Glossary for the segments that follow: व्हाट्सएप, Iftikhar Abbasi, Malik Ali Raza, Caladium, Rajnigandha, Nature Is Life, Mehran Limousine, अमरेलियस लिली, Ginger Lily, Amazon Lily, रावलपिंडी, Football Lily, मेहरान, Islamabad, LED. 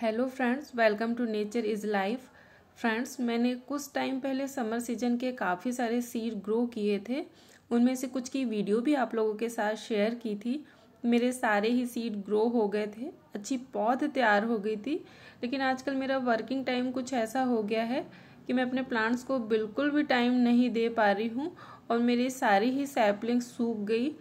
Hello friends, welcome to nature is life. Friends, मैंने कुछ time पहले समर सीजन के काफ़ी सारे सीड ग्रो किए थे, उनमें से कुछ की वीडियो भी आप लोगों के साथ शेयर की थी। मेरे सारे ही सीड ग्रो हो गए थे, अच्छी पौध तैयार हो गई थी, लेकिन आजकल मेरा वर्किंग टाइम कुछ ऐसा हो गया है कि मैं अपने प्लांट्स को बिल्कुल भी टाइम नहीं दे पा रही हूँ और मेरी सारी ही सैपलिंग्स सूख गई।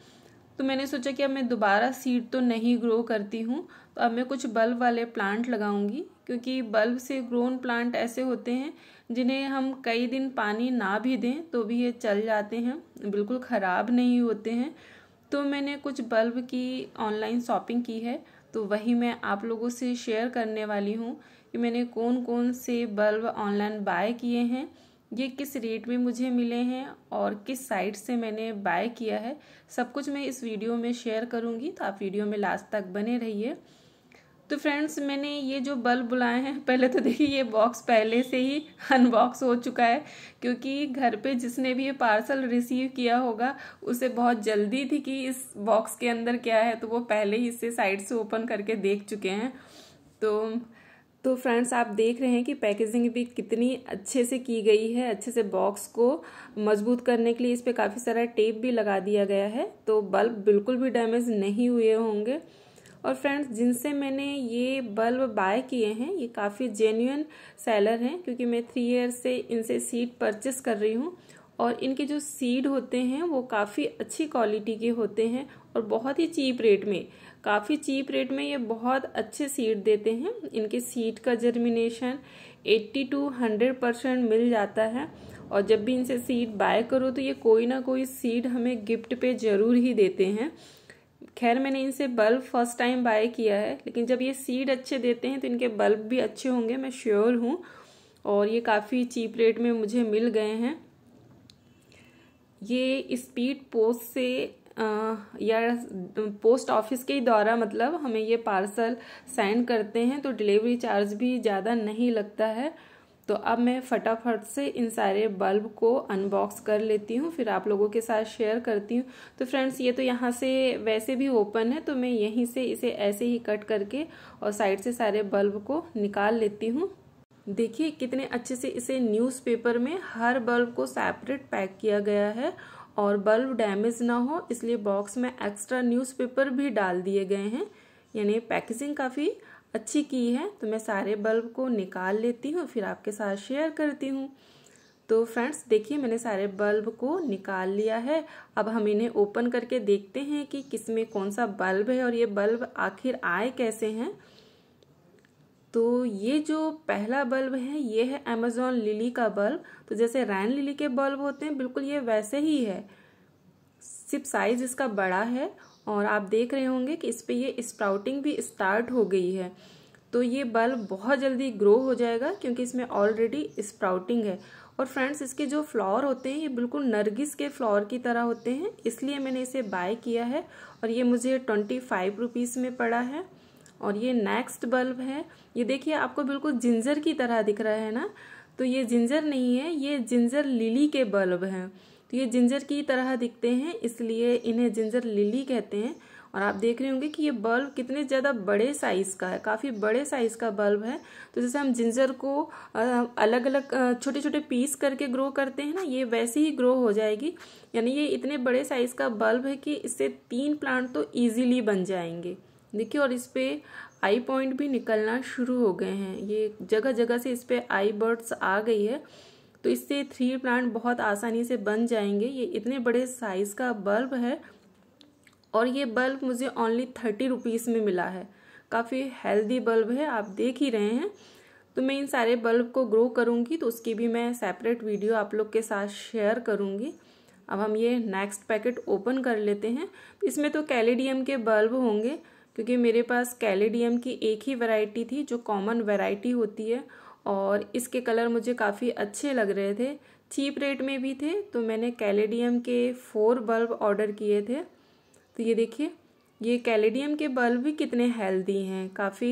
तो मैंने सोचा कि अब मैं दोबारा सीड तो नहीं ग्रो करती हूँ, तो अब मैं कुछ बल्ब वाले प्लांट लगाऊंगी, क्योंकि बल्ब से ग्रोन प्लांट ऐसे होते हैं जिन्हें हम कई दिन पानी ना भी दें तो भी ये चल जाते हैं, बिल्कुल ख़राब नहीं होते हैं। तो मैंने कुछ बल्ब की ऑनलाइन शॉपिंग की है, तो वही मैं आप लोगों से शेयर करने वाली हूँ कि मैंने कौन कौन से बल्ब ऑनलाइन बाय किए हैं, ये किस रेट में मुझे मिले हैं और किस साइट से मैंने बाय किया है। सब कुछ मैं इस वीडियो में शेयर करूँगी, तो आप वीडियो में लास्ट तक बने रहिए। तो फ्रेंड्स, मैंने ये जो बल्ब बुलाए हैं, पहले तो देखिए ये बॉक्स पहले से ही अनबॉक्स हो चुका है, क्योंकि घर पे जिसने भी ये पार्सल रिसीव किया होगा उसे बहुत जल्दी थी कि इस बॉक्स के अंदर क्या है, तो वो पहले ही इसे साइड से ओपन करके देख चुके हैं। तो फ्रेंड्स, आप देख रहे हैं कि पैकेजिंग भी कितनी अच्छे से की गई है। अच्छे से बॉक्स को मजबूत करने के लिए इस पर काफ़ी सारा टेप भी लगा दिया गया है, तो बल्ब बिल्कुल भी डैमेज नहीं हुए होंगे। और फ्रेंड्स, जिनसे मैंने ये बल्ब बाय किए हैं ये काफ़ी जेन्युइन सेलर हैं, क्योंकि मैं 3 ईयर से इनसे सीड परचेस कर रही हूँ और इनके जो सीड होते हैं वो काफ़ी अच्छी क्वालिटी के होते हैं और बहुत ही चीप रेट में ये बहुत अच्छे सीड देते हैं। इनके सीड का जर्मिनेशन 80 to 100% मिल जाता है, और जब भी इनसे सीड बाय करो तो ये कोई ना कोई सीड हमें गिफ्ट पे ज़रूर ही देते हैं। खैर, मैंने इनसे बल्ब फर्स्ट टाइम बाय किया है, लेकिन जब ये सीड अच्छे देते हैं तो इनके बल्ब भी अच्छे होंगे, मैं श्योर हूँ। और ये काफ़ी चीप रेट में मुझे मिल गए हैं। ये स्पीड पोस्ट से या पोस्ट ऑफिस के द्वारा मतलब हमें ये पार्सल सेंड करते हैं, तो डिलीवरी चार्ज भी ज़्यादा नहीं लगता है। तो अब मैं फटाफट से इन सारे बल्ब को अनबॉक्स कर लेती हूँ, फिर आप लोगों के साथ शेयर करती हूँ। तो फ्रेंड्स, ये तो यहाँ से वैसे भी ओपन है, तो मैं यहीं से इसे ऐसे ही कट करके और साइड से सारे बल्ब को निकाल लेती हूँ। देखिए कितने अच्छे से इसे न्यूज़पेपर में हर बल्ब को सेपरेट पैक किया गया है, और बल्ब डैमेज ना हो इसलिए बॉक्स में एक्स्ट्रा न्यूज़पेपर भी डाल दिए गए हैं, यानी पैकेजिंग काफ़ी अच्छी की है। तो मैं सारे बल्ब को निकाल लेती हूँ, फिर आपके साथ शेयर करती हूँ। तो फ्रेंड्स, देखिए मैंने सारे बल्ब को निकाल लिया है। अब हम इन्हें ओपन करके देखते हैं कि किस में कौन सा बल्ब है और ये बल्ब आखिर आए कैसे हैं। तो ये जो पहला बल्ब है ये है अमेज़ॉन लिली का बल्ब। तो जैसे रेन लिली के बल्ब होते हैं बिल्कुल ये वैसे ही है, सिर्फ साइज़ इसका बड़ा है। और आप देख रहे होंगे कि इस पर ये स्प्राउटिंग भी स्टार्ट हो गई है, तो ये बल्ब बहुत जल्दी ग्रो हो जाएगा क्योंकि इसमें ऑलरेडी स्प्राउटिंग है। और फ्रेंड्स, इसके जो फ्लावर होते हैं ये बिल्कुल नरगिस के फ्लावर की तरह होते हैं, इसलिए मैंने इसे बाय किया है और ये मुझे 25 रुपीज़ में पड़ा है। और ये नेक्स्ट बल्ब है, ये देखिए आपको बिल्कुल जिंजर की तरह दिख रहा है ना, तो ये जिंजर नहीं है, ये जिंजर लिली के बल्ब हैं। ये जिंजर की तरह दिखते हैं इसलिए इन्हें जिंजर लिली कहते हैं। और आप देख रहे होंगे कि ये बल्ब कितने ज़्यादा बड़े साइज़ का है, काफ़ी बड़े साइज़ का बल्ब है। तो जैसे हम जिंजर को अलग अलग छोटे छोटे पीस करके ग्रो करते हैं ना, ये वैसे ही ग्रो हो जाएगी, यानी ये इतने बड़े साइज़ का बल्ब है कि इससे 3 प्लांट तो ईजीली बन जाएंगे। देखिए, और इस पर आई पॉइंट भी निकलना शुरू हो गए हैं, ये जगह जगह से इस पर आई बर्ड्स आ गई है, तो इससे 3 प्लांट बहुत आसानी से बन जाएंगे। ये इतने बड़े साइज़ का बल्ब है और ये बल्ब मुझे ओनली 30 रुपीज़ में मिला है। काफ़ी हेल्दी बल्ब है, आप देख ही रहे हैं। तो मैं इन सारे बल्ब को ग्रो करूँगी, तो उसकी भी मैं सेपरेट वीडियो आप लोग के साथ शेयर करूँगी। अब हम ये नेक्स्ट पैकेट ओपन कर लेते हैं। इसमें तो कैलेडियम के बल्ब होंगे, क्योंकि मेरे पास कैलेडियम की एक ही वैरायटी थी जो कॉमन वैरायटी होती है, और इसके कलर मुझे काफ़ी अच्छे लग रहे थे, चीप रेट में भी थे, तो मैंने कैलेडियम के 4 बल्ब ऑर्डर किए थे। तो ये देखिए, ये कैलेडियम के बल्ब भी कितने हेल्दी हैं, काफ़ी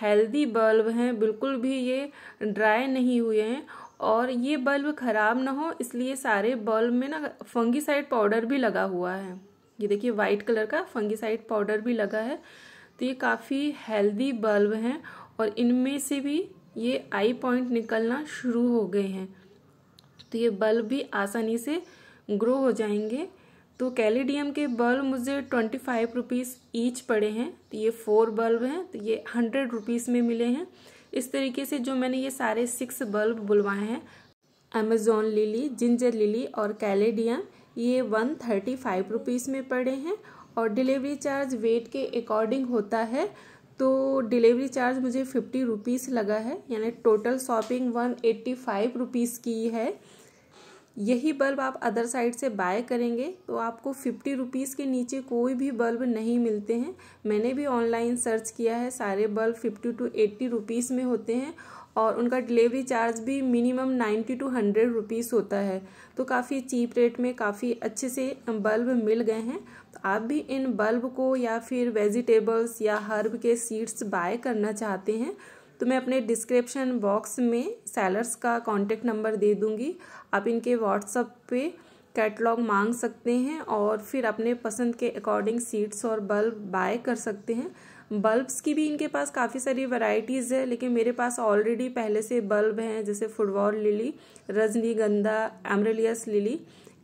हेल्दी बल्ब हैं, बिल्कुल भी ये ड्राई नहीं हुए हैं। और ये बल्ब ख़राब ना हो इसलिए सारे बल्ब में ना फंगीसाइड पाउडर भी लगा हुआ है, ये देखिए वाइट कलर का फंगीसाइड पाउडर भी लगा है। तो ये काफ़ी हेल्दी बल्ब हैं और इनमें से भी ये आई पॉइंट निकलना शुरू हो गए हैं, तो ये बल्ब भी आसानी से ग्रो हो जाएंगे। तो कैलेडियम के बल्ब मुझे 25 रुपीज़ ईच पड़े हैं, तो ये 4 बल्ब हैं, तो ये 100 रुपीज़ में मिले हैं। इस तरीके से जो मैंने ये सारे 6 बल्ब बुलवाए हैं, अमेजॉन लिली, जिंजर लिली और कैलेडियम, ये 135 रुपीज़ में पड़े हैं। और डिलीवरी चार्ज वेट के अकॉर्डिंग होता है, तो डिलीवरी चार्ज मुझे 50 रुपीज़ लगा है, यानी टोटल शॉपिंग 185 रुपीज़ की है। यही बल्ब आप अदर साइड से बाय करेंगे तो आपको 50 रुपीज़ के नीचे कोई भी बल्ब नहीं मिलते हैं। मैंने भी ऑनलाइन सर्च किया है, सारे बल्ब 50 to 80 रुपीज़ में होते हैं और उनका डिलीवरी चार्ज भी मिनिमम 90 to 100 रुपीज़ होता है। तो काफ़ी चीप रेट में काफ़ी अच्छे से बल्ब मिल गए हैं। तो आप भी इन बल्ब को या फिर वेजिटेबल्स या हर्ब के सीड्स बाय करना चाहते हैं तो मैं अपने डिस्क्रिप्शन बॉक्स में सेलर्स का कॉन्टेक्ट नंबर दे दूँगी। आप इनके व्हाट्सएप पे कैटलॉग मांग सकते हैं और फिर अपने पसंद के अकॉर्डिंग सीड्स और बल्ब बाय कर सकते हैं। बल्ब्स की भी इनके पास काफ़ी सारी वैरायटीज़ है, लेकिन मेरे पास ऑलरेडी पहले से बल्ब हैं, जैसे फुटबॉल लिली, रजनीगंधा, अमरेलियस लिली,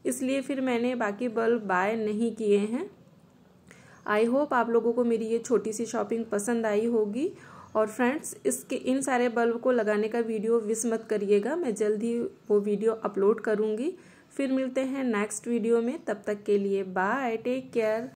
इसलिए फिर मैंने बाकी बल्ब बाय नहीं किए हैं। आई होप आप लोगों को मेरी ये छोटी सी शॉपिंग पसंद आई होगी। और फ्रेंड्स, इसके इन सारे बल्ब को लगाने का वीडियो मिस मत करिएगा, मैं जल्द ही वो वीडियो अपलोड करूँगी। फिर मिलते हैं नेक्स्ट वीडियो में, तब तक के लिए बाय, टेक केयर।